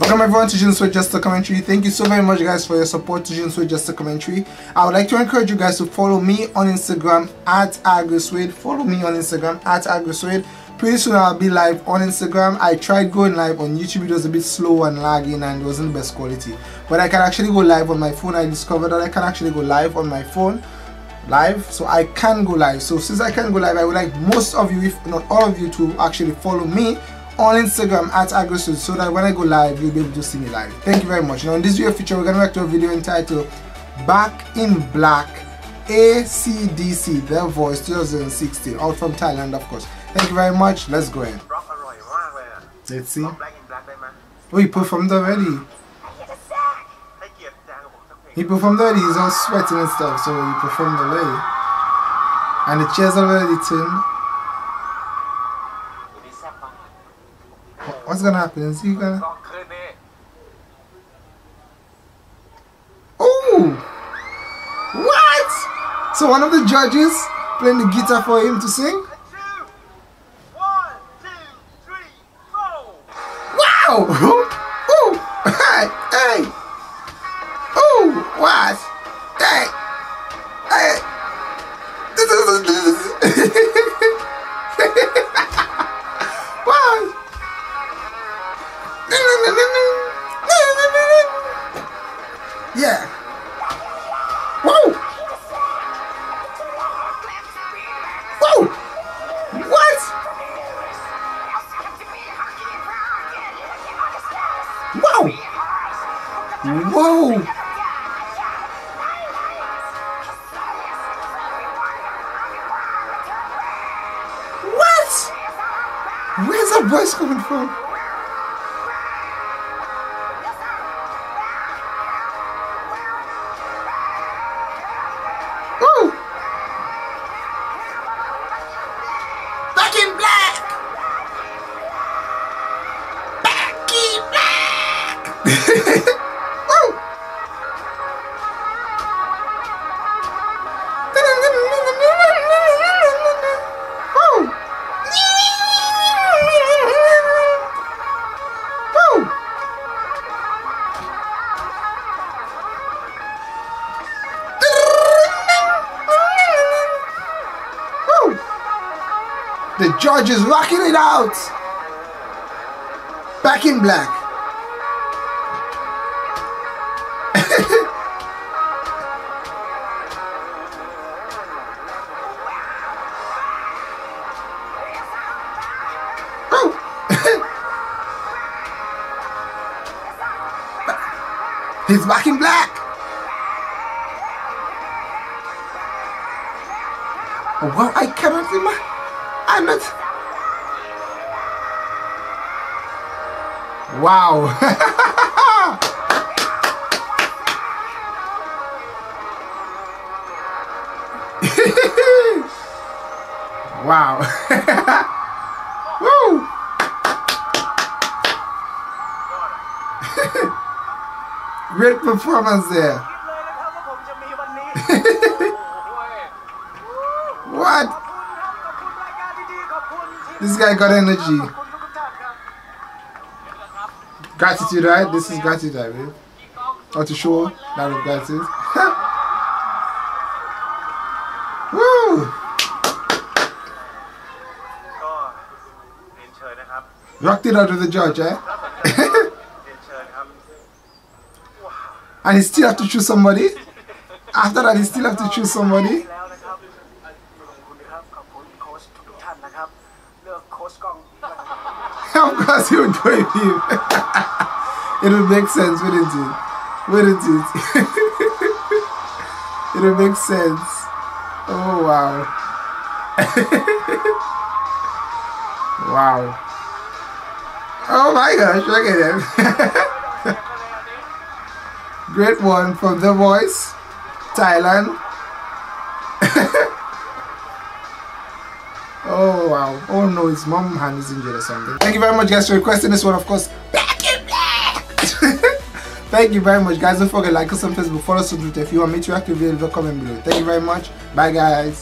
Welcome everyone to Junosuede Just a Commentary. Thank you so very much guys for your support to Junosuede Just a Commentary. I would like to encourage you guys to follow me on Instagram at Agrosuede. Follow me on Instagram at Agrosuede. Pretty soon I'll be live on Instagram. I tried going live on YouTube, it was a bit slow and lagging and it wasn't the best quality. But I can actually go live on my phone. I discovered that I can actually go live on my phone. So I can go live. So since I can go live, I would like most of you, if not all of you, to actually follow me on Instagram at Agrosuede so that when I go live, you'll be able to see me live. Thank you very much. Now in this video feature, we're going to react to a video entitled Back in Black, AC/DC, The Voice 2016, out from Thailand, of course. Thank you very much. Let's go ahead. Let's see. Oh, he performed already. He performed already. He's all sweating and stuff, so he performed already. And the chair's already turned. What's gonna happen? Is he gonna? Oh! What? So one of the judges playing the guitar for him to sing? One, two, three, four! Wow! Ooh! Hey! Hey! Ooh! What? Hey! Hey! Wow! Yeah. Whoa. Whoa. What? Whoa. Whoa. What? Where's that voice coming from? The judge is rocking it out. Back in Black. Oh. He's back in black. Well, I cannot remember. I'm not. Wow. Wow. Woo. Great performance there. What? This guy got energy. Gratitude, right? This is gratitude, I mean. Or to show that of gratitude. Woo! Rocked it out of the judge, eh? And he still have to choose somebody? After that, he still have to choose somebody? Of course he would go with you. It would make sense, wouldn't it? Wouldn't it? It would make sense. Oh wow. Wow. Oh my gosh, look at him. Great one from The Voice, Thailand. Oh wow, oh no, his mom hand is injured or something. Thank you very much guys for requesting this one, of course. Back in Black! Thank you very much guys, don't forget to like us on Facebook, follow us on Twitter if you want me to react to the video, comment below. Thank you very much, bye guys.